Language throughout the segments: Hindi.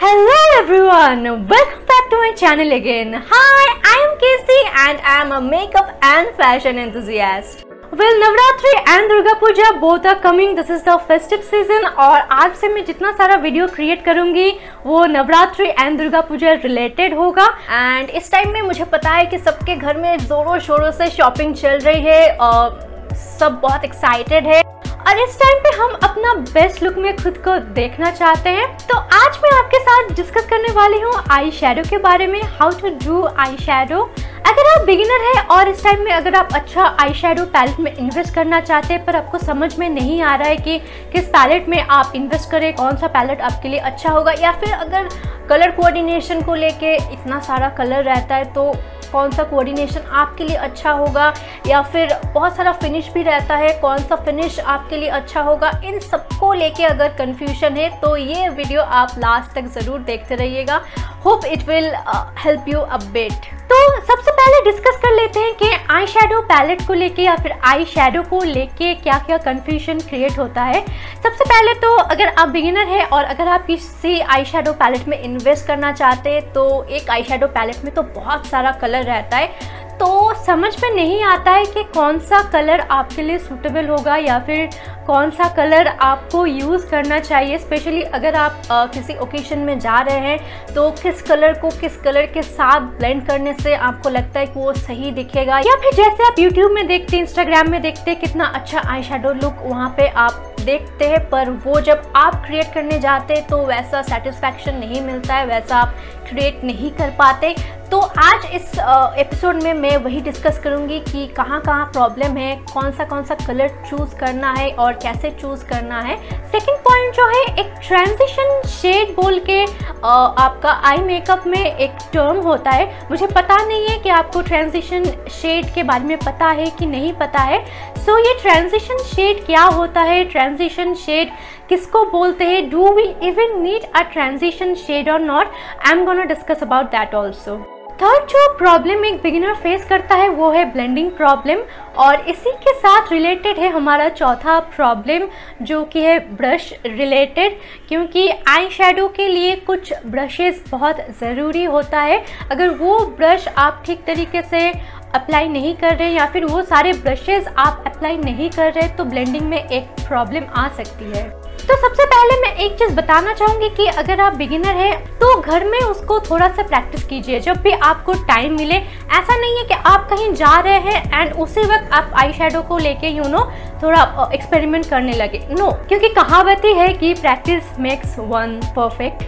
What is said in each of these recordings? Hello everyone, welcome back to my channel again. Hi, I am Kesti and I am a makeup and fashion enthusiast. Well, Navratri and Durga Puja both are coming, this is the festive season और आज से मैं जितना सारा वीडियो क्रिएट करूंगी वो Navratri and Durga Puja related होगा। एंड इस टाइम में मुझे पता है कि सबके घर में जोरों शोरों से शॉपिंग चल रही है और सब बहुत एक्साइटेड है और इस टाइम पे हम अपना बेस्ट लुक में खुद को देखना चाहते हैं। तो आज मैं आपके साथ डिस्कस करने वाली हूँ आई शेडो के बारे में, how to do eye shadow. अगर आप बिगिनर हैं और इस टाइम में अगर आप अच्छा आई शेडो पैलेट में इन्वेस्ट करना चाहते हैं पर आपको समझ में नहीं आ रहा है कि किस पैलेट में आप इन्वेस्ट करें, कौन सा पैलेट आपके लिए अच्छा होगा, या फिर अगर कलर कोऑर्डिनेशन को लेके इतना सारा कलर रहता है तो कौन सा कोऑर्डिनेशन आपके लिए अच्छा होगा, या फिर बहुत सारा फिनिश भी रहता है, कौन सा फिनिश आपके लिए अच्छा होगा, इन सबको लेके अगर कन्फ्यूजन है तो ये वीडियो आप लास्ट तक ज़रूर देखते रहिएगा। Hope it will help you a bit. तो सबसे पहले डिस्कस कर लेते हैं कि आई शेडो पैलेट को लेके या फिर आई शेडो को लेके क्या क्या कन्फ्यूजन क्रिएट होता है। सबसे पहले तो अगर आप बिगिनर हैं और अगर आप किसी आई शेडो पैलेट में इन्वेस्ट करना चाहते हैं तो एक आई शेडो पैलेट में तो बहुत सारा कलर रहता है तो समझ में नहीं आता है कि कौन सा कलर आपके लिए सूटेबल होगा या फिर कौन सा कलर आपको यूज़ करना चाहिए। स्पेशली अगर आप किसी ओकेशन में जा रहे हैं तो किस कलर को किस कलर के साथ ब्लेंड करने से आपको लगता है कि वो सही दिखेगा, या फिर जैसे आप YouTube में देखते हैं, Instagram में देखते हैं कितना अच्छा आई शेडो लुक वहाँ पे आप देखते हैं पर वो जब आप क्रिएट करने जाते हैं तो वैसा सेटिस्फैक्शन नहीं मिलता है, वैसा आप क्रिएट नहीं कर पाते। तो आज इस एपिसोड में मैं वही डिस्कस करूंगी कि कहाँ कहाँ प्रॉब्लम है, कौन सा कलर चूज़ करना है और कैसे चूज़ करना है। सेकंड पॉइंट जो है, एक ट्रांजिशन शेड बोल के आपका आई मेकअप में एक टर्म होता है, मुझे पता नहीं है कि आपको ट्रांजिशन शेड के बारे में पता है कि नहीं पता है। सो ये ट्रांजिशन शेड क्या होता है, ट्रांजिशन शेड किसको बोलते हैं, do we even need a transition shade और not, I am gonna discuss about that also. Third जो प्रॉब्लम एक बिगिनर फेस करता है वो है ब्लेंडिंग प्रॉब्लम और इसी के साथ रिलेटेड है हमारा चौथा प्रॉब्लम जो कि है ब्रश रिलेटेड, क्योंकि आई शेडो के लिए कुछ ब्रशेस बहुत ज़रूरी होता है। अगर वो ब्रश आप ठीक तरीके से अप्लाई नहीं कर रहे या फिर वो सारे ब्रशेस आप अप्लाई नहीं कर रहे तो ब्लेंडिंग में एक प्रॉब्लम आ सकती है। तो सबसे पहले मैं एक चीज़ बताना चाहूँगी कि अगर आप बिगिनर हैं तो घर में उसको थोड़ा सा प्रैक्टिस कीजिए जब भी आपको टाइम मिले। ऐसा नहीं है कि आप कहीं जा रहे हैं एंड उसी वक्त आप आई शेडो को लेके यू नो थोड़ा एक्सपेरिमेंट करने लगे, नो, क्योंकि कहावत ही है कि प्रैक्टिस मेक्स वन परफेक्ट।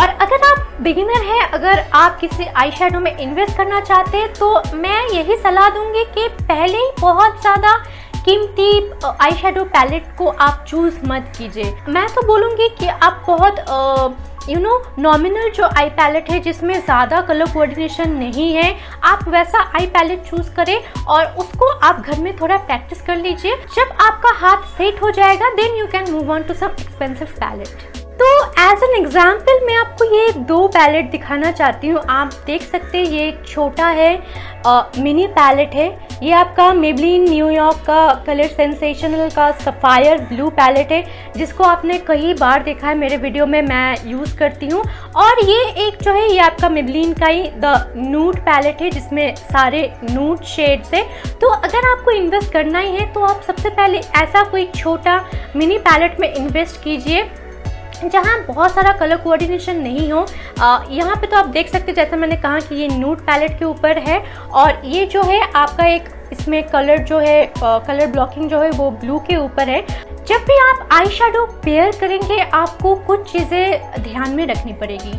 और अगर आप बिगिनर हैं, अगर आप किसी आई शेडो में इन्वेस्ट करना चाहते हैं तो मैं यही सलाह दूँगी कि पहले ही बहुत ज़्यादा कीमती आई शेडो पैलेट को आप चूज़ मत कीजिए। मैं तो बोलूँगी कि आप बहुत नॉमिनल जो आई पैलेट है जिसमें ज़्यादा कलर कोऑर्डिनेशन नहीं है, आप वैसा आई पैलेट चूज़ करें और उसको आप घर में थोड़ा प्रैक्टिस कर लीजिए। जब आपका हाथ सेट हो जाएगा then you can move on to some expensive palette. तो एज एन एग्जाम्पल मैं आपको ये दो पैलेट दिखाना चाहती हूँ। आप देख सकते हैं ये छोटा है, मिनी पैलेट है, ये आपका मेबलिन न्यूयॉर्क का कलर सेंसेशनल का सफ़ायर ब्लू पैलेट है जिसको आपने कई बार देखा है मेरे वीडियो में, मैं यूज़ करती हूँ। और ये एक जो है ये आपका मेबलिन का ही द नूड पैलेट है जिसमें सारे नूड शेड्स है। तो अगर आपको इन्वेस्ट करना ही है तो आप सबसे पहले ऐसा कोई छोटा मिनी पैलेट में इन्वेस्ट कीजिए जहाँ बहुत सारा कलर कोऑर्डिनेशन नहीं हो। यहाँ पे तो आप देख सकते हैं जैसा मैंने कहा कि ये न्यूड पैलेट के ऊपर है और ये जो है आपका एक इसमें कलर जो है कलर ब्लॉकिंग जो है वो ब्लू के ऊपर है। जब भी आप आई शेडो पेयर करेंगे आपको कुछ चीज़ें ध्यान में रखनी पड़ेगी।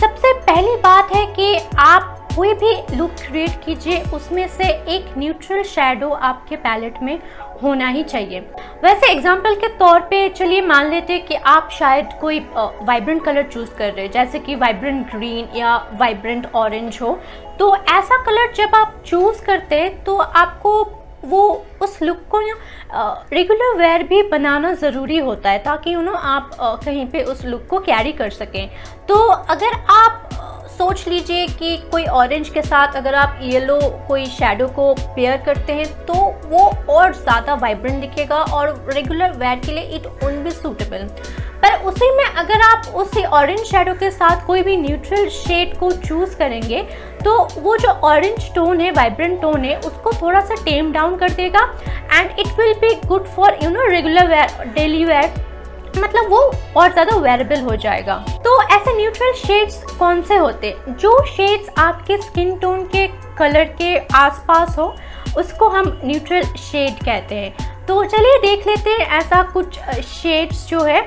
सबसे पहली बात है कि आप कोई भी लुक क्रिएट कीजिए उसमें से एक न्यूट्रल शेडो आपके पैलेट में होना ही चाहिए। वैसे एग्जांपल के तौर पे चलिए मान लेते हैं कि आप शायद कोई वाइब्रेंट कलर चूज़ कर रहे हैं जैसे कि वाइब्रेंट ग्रीन या वाइब्रेंट ऑरेंज हो, तो ऐसा कलर जब आप चूज़ करते हैं तो आपको वो उस लुक को रेगुलर वेयर भी बनाना ज़रूरी होता है ताकि आप कहीं पे उस लुक को कैरी कर सकें। तो अगर आप सोच लीजिए कि कोई ऑरेंज के साथ अगर आप येलो कोई शेडो को पेयर करते हैं तो वो और ज़्यादा वाइब्रेंट दिखेगा और रेगुलर वेयर के लिए इट वोंट बी सूटेबल। पर उसे में अगर आप उसे ऑरेंज शेडो के साथ कोई भी न्यूट्रल शेड को चूज़ करेंगे तो वो जो ऑरेंज टोन है, वाइब्रेंट टोन है, उसको थोड़ा सा टेम डाउन कर देगा and it will be good for you know regular wear, daily wear, मतलब वो और ज़्यादा वेरेबल हो जाएगा। तो ऐसे न्यूट्रल शेड्स कौन से होते, जो शेड्स आपके स्किन टोन के कलर के आसपास हो उसको हम न्यूट्रल शेड कहते हैं। तो चलिए देख लेते हैं ऐसा कुछ शेड्स जो है।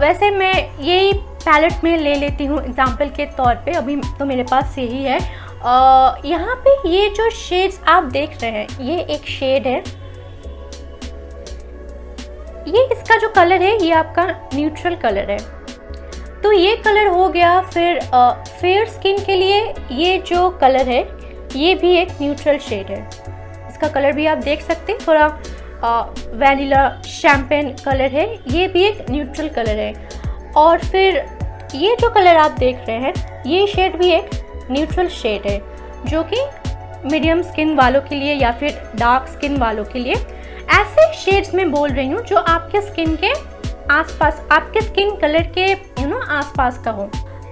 वैसे मैं यही पैलेट में ले लेती हूँ एग्जांपल के तौर पे, अभी तो मेरे पास यही है। यहाँ पे ये जो शेड्स आप देख रहे हैं, ये एक शेड है, ये इसका जो कलर है ये आपका न्यूट्रल कलर है, तो ये कलर हो गया। फिर फेयर स्किन के लिए ये जो कलर है ये भी एक न्यूट्रल शेड है, इसका कलर भी आप देख सकते हैं, थोड़ा वैनिला शैम्पेन कलर है, ये भी एक न्यूट्रल कलर है। और फिर ये जो कलर आप देख रहे हैं ये शेड भी एक न्यूट्रल शेड है, जो कि मीडियम स्किन वालों के लिए या फिर डार्क स्किन वालों के लिए, ऐसे शेड्स में बोल रही हूँ जो आपके स्किन के आसपास, आपके स्किन कलर के यू नो आसपास का हो।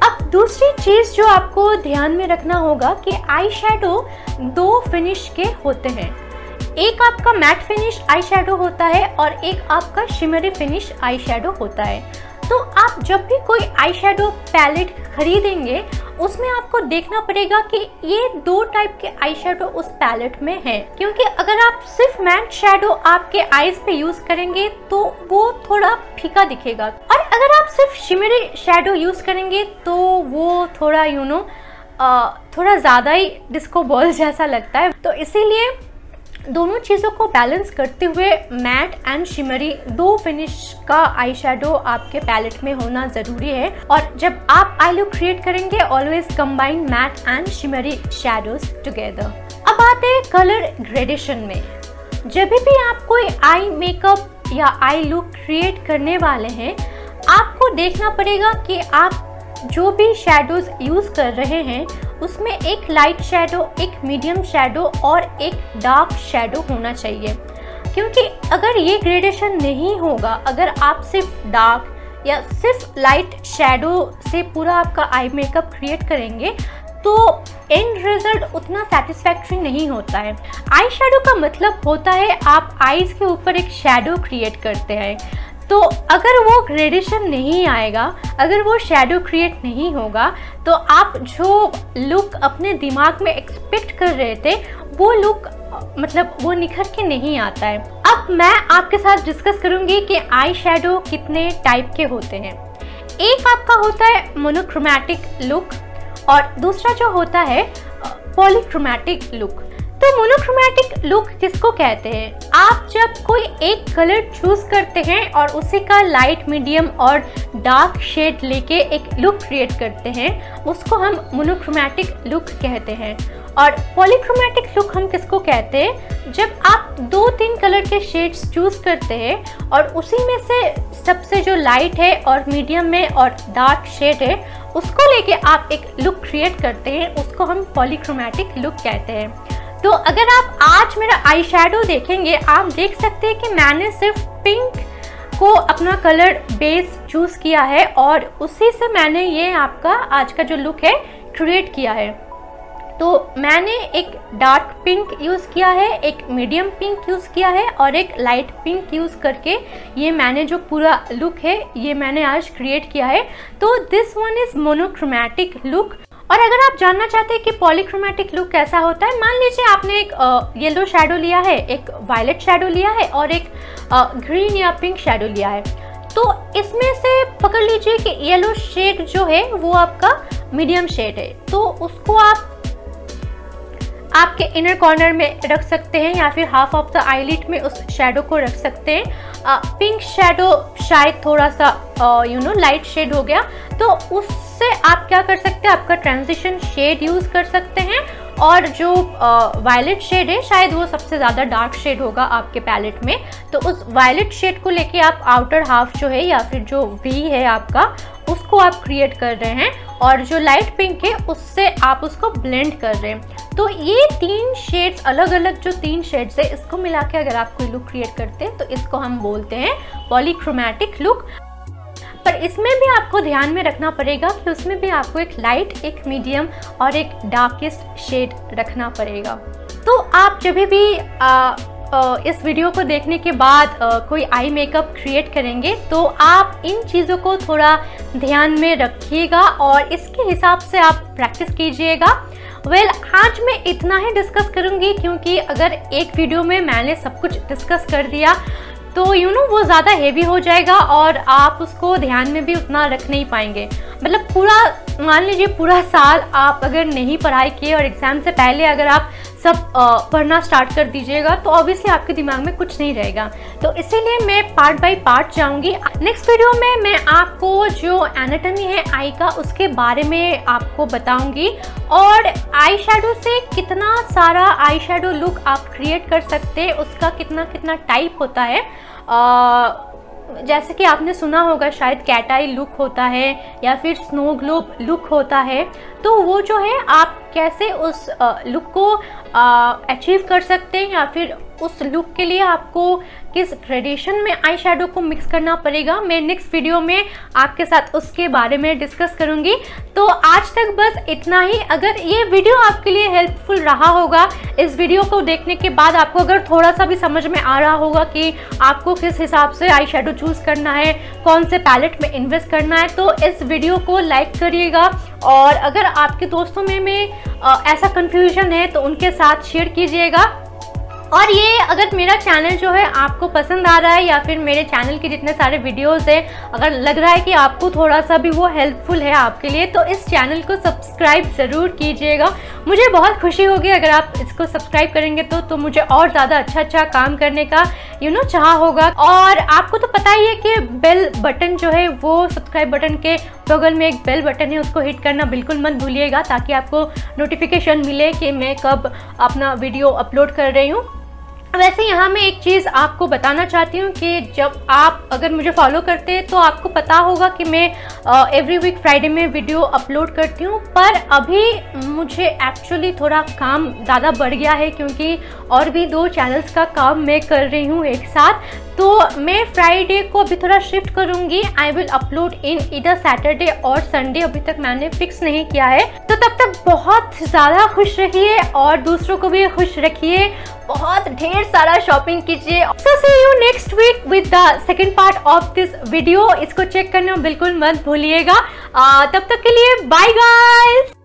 अब दूसरी चीज़ जो आपको ध्यान में रखना होगा कि आई शेडो दो फिनिश के होते हैं, एक आपका मैट फिनिश आई शेडो होता है और एक आपका शिमरी फिनिश आई शेडो होता है। तो आप जब भी कोई आई शेडो पैलेट खरीदेंगे उसमें आपको देखना पड़ेगा कि ये दो टाइप के आई शेडो उस पैलेट में हैं, क्योंकि अगर आप सिर्फ मैट शेडो आपके आईज पे यूज़ करेंगे तो वो थोड़ा फीका दिखेगा, और अगर आप सिर्फ शिमरी शेडो यूज़ करेंगे तो वो थोड़ा यू नो थोड़ा ज़्यादा ही डिस्को बॉल जैसा लगता है। तो इसीलिए दोनों चीज़ों को बैलेंस करते हुए मैट एंड शिमरी दो फिनिश का आई शेडो आपके पैलेट में होना ज़रूरी है। और जब आप आई लुक क्रिएट करेंगे always combine matte and shimmery shadows together. अब आते हैं कलर ग्रेडेशन में। जब भी आप कोई आई मेकअप या आई लुक क्रिएट करने वाले हैं आपको देखना पड़ेगा कि आप जो भी शेडोज यूज़ कर रहे हैं उसमें एक लाइट शेडो, एक मीडियम शेडो और एक डार्क शेडो होना चाहिए, क्योंकि अगर ये ग्रेडेशन नहीं होगा, अगर आप सिर्फ डार्क या सिर्फ लाइट शेडो से पूरा आपका आई मेकअप क्रिएट करेंगे तो एंड रिजल्ट उतना सेटिस्फैक्ट्री नहीं होता है। आई शेडो का मतलब होता है आप आईज़ के ऊपर एक शेडो क्रिएट करते हैं, तो अगर वो ग्रेडेशन नहीं आएगा, अगर वो शेडो क्रिएट नहीं होगा तो आप जो लुक अपने दिमाग में एक्सपेक्ट कर रहे थे वो लुक मतलब वो निखर के नहीं आता है। अब मैं आपके साथ डिस्कस करूंगी कि आई शेडो कितने टाइप के होते हैं। एक आपका होता है मोनोक्रोमैटिक लुक और दूसरा जो होता है पॉलीक्रोमैटिक लुक। तो मोनोक्रोमैटिक लुक किसको कहते हैं, आप जब कोई एक कलर चूज़ करते हैं और उसी का लाइट, मीडियम और डार्क शेड लेके एक लुक क्रिएट करते हैं उसको हम मोनोक्रोमैटिक लुक कहते हैं। और पॉलीक्रोमैटिक लुक हम किसको कहते हैं, जब आप दो तीन कलर के शेड्स चूज़ करते हैं और उसी में से सबसे जो लाइट है और मीडियम में और डार्क शेड है उसको लेके आप एक लुक क्रिएट करते हैं, उसको हम पॉलीक्रोमैटिक लुक कहते हैं। तो अगर आप आज मेरा आई शेडो देखेंगे आप देख सकते हैं कि मैंने सिर्फ पिंक को अपना कलर बेस चूज़ किया है और उसी से मैंने ये आपका आज का जो लुक है क्रिएट किया है। तो मैंने एक डार्क पिंक यूज़ किया है, एक मीडियम पिंक यूज़ किया है और एक लाइट पिंक यूज़ करके ये मैंने जो पूरा लुक है ये मैंने आज क्रिएट किया है। तो this one is monochromatic look. और अगर आप जानना चाहते हैं कि पॉलीक्रोमैटिक लुक कैसा होता है, मान लीजिए आपने एक येलो शेडो लिया है, एक वायलेट शेडो लिया है और एक ग्रीन या पिंक शेडो लिया है, तो इसमें से पकड़ लीजिए कि येलो शेड जो है वो आपका मीडियम शेड है, तो उसको आप आपके इनर कॉर्नर में रख सकते हैं या फिर हाफ ऑफ द आईलिड में उस शेडो को रख सकते हैं। पिंक शेडो शायद थोड़ा सा यू नो लाइट शेड हो गया, तो उससे आप क्या कर सकते हैं, आपका ट्रांजिशन शेड यूज़ कर सकते हैं। और जो वायलेट शेड है शायद वो सबसे ज़्यादा डार्क शेड होगा आपके पैलेट में, तो उस वायलेट शेड को लेके आप आउटर हाफ जो है या फिर जो वी है आपका उसको आप क्रिएट कर रहे हैं, और जो लाइट पिंक है उससे आप उसको ब्लेंड कर रहे हैं। तो ये तीन शेड्स, अलग अलग जो तीन शेड्स है इसको मिला के अगर आप कोई लुक क्रिएट करते हैं तो इसको हम बोलते हैं पॉलीक्रोमैटिक लुक। पर इसमें भी आपको ध्यान में रखना पड़ेगा कि उसमें भी आपको एक लाइट, एक मीडियम और एक डार्केस्ट शेड रखना पड़ेगा। तो आप जब भी इस वीडियो को देखने के बाद कोई आई मेकअप क्रिएट करेंगे तो आप इन चीज़ों को थोड़ा ध्यान में रखिएगा और इसके हिसाब से आप प्रैक्टिस कीजिएगा। आज मैं इतना ही डिस्कस करूँगी क्योंकि अगर एक वीडियो में मैंने सब कुछ डिस्कस कर दिया तो वो ज़्यादा हेवी हो जाएगा और आप उसको ध्यान में भी उतना रख नहीं पाएंगे। मतलब पूरा, मान लीजिए पूरा साल आप अगर नहीं पढ़ाई किए और एग्ज़ाम से पहले अगर आप सब पढ़ना स्टार्ट कर दीजिएगा तो ऑब्वियसली आपके दिमाग में कुछ नहीं रहेगा। तो इसीलिए मैं पार्ट बाय पार्ट जाऊंगी। नेक्स्ट वीडियो में मैं आपको जो एनाटॉमी है आई का उसके बारे में आपको बताऊंगी और आई शेडो से कितना सारा आई शेडो लुक आप क्रिएट कर सकते हैं, उसका कितना टाइप होता है। जैसे कि आपने सुना होगा शायद कैट आई लुक होता है या फिर स्नो ग्लोब लुक होता है, तो वो जो है आप कैसे उस लुक को अचीव कर सकते हैं या फिर उस लुक के लिए आपको किस ग्रेडेशन में आई शेडो को मिक्स करना पड़ेगा। मैं नेक्स्ट वीडियो में आपके साथ उसके बारे में डिस्कस करूंगी। तो आज तक बस इतना ही। अगर ये वीडियो आपके लिए हेल्पफुल रहा होगा, इस वीडियो को देखने के बाद आपको अगर थोड़ा सा भी समझ में आ रहा होगा कि आपको किस हिसाब से आई शेडो चूज़ करना है, कौन से पैलेट में इन्वेस्ट करना है, तो इस वीडियो को लाइक करिएगा और अगर आपके दोस्तों में ऐसा कन्फ्यूजन है तो उनके साथ शेयर कीजिएगा। और ये अगर मेरा चैनल जो है आपको पसंद आ रहा है या फिर मेरे चैनल के जितने सारे वीडियोस हैं अगर लग रहा है कि आपको थोड़ा सा भी वो हेल्पफुल है आपके लिए, तो इस चैनल को सब्सक्राइब ज़रूर कीजिएगा। मुझे बहुत खुशी होगी अगर आप इसको सब्सक्राइब करेंगे तो मुझे और ज़्यादा अच्छा काम करने का चाह होगा। और आपको तो पता ही है कि बेल बटन जो है वो सब्सक्राइब बटन के बगल में एक बेल बटन है, उसको हिट करना बिल्कुल मत भूलिएगा ताकि आपको नोटिफिकेशन मिले कि मैं कब अपना वीडियो अपलोड कर रही हूँ। वैसे यहाँ मैं एक चीज़ आपको बताना चाहती हूँ कि जब आप अगर मुझे फॉलो करते हैं तो आपको पता होगा कि मैं एवरी वीक फ्राइडे में वीडियो अपलोड करती हूँ, पर अभी मुझे एक्चुअली थोड़ा काम ज़्यादा बढ़ गया है क्योंकि और भी दो चैनल्स का काम मैं कर रही हूँ एक साथ। तो मैं फ्राइडे को अभी थोड़ा शिफ्ट करूँगी। I will upload in either Saturday और संडे, अभी तक मैंने फिक्स नहीं किया है। तो तब तक बहुत ज़्यादा खुश रहिए और दूसरों को भी खुश रखिए, बहुत ढेर सारा शॉपिंग कीजिए। So see you next week with the second part of this video. इसको चेक करना बिल्कुल मत भूलिएगा। तब तक के लिए बाय गाइस।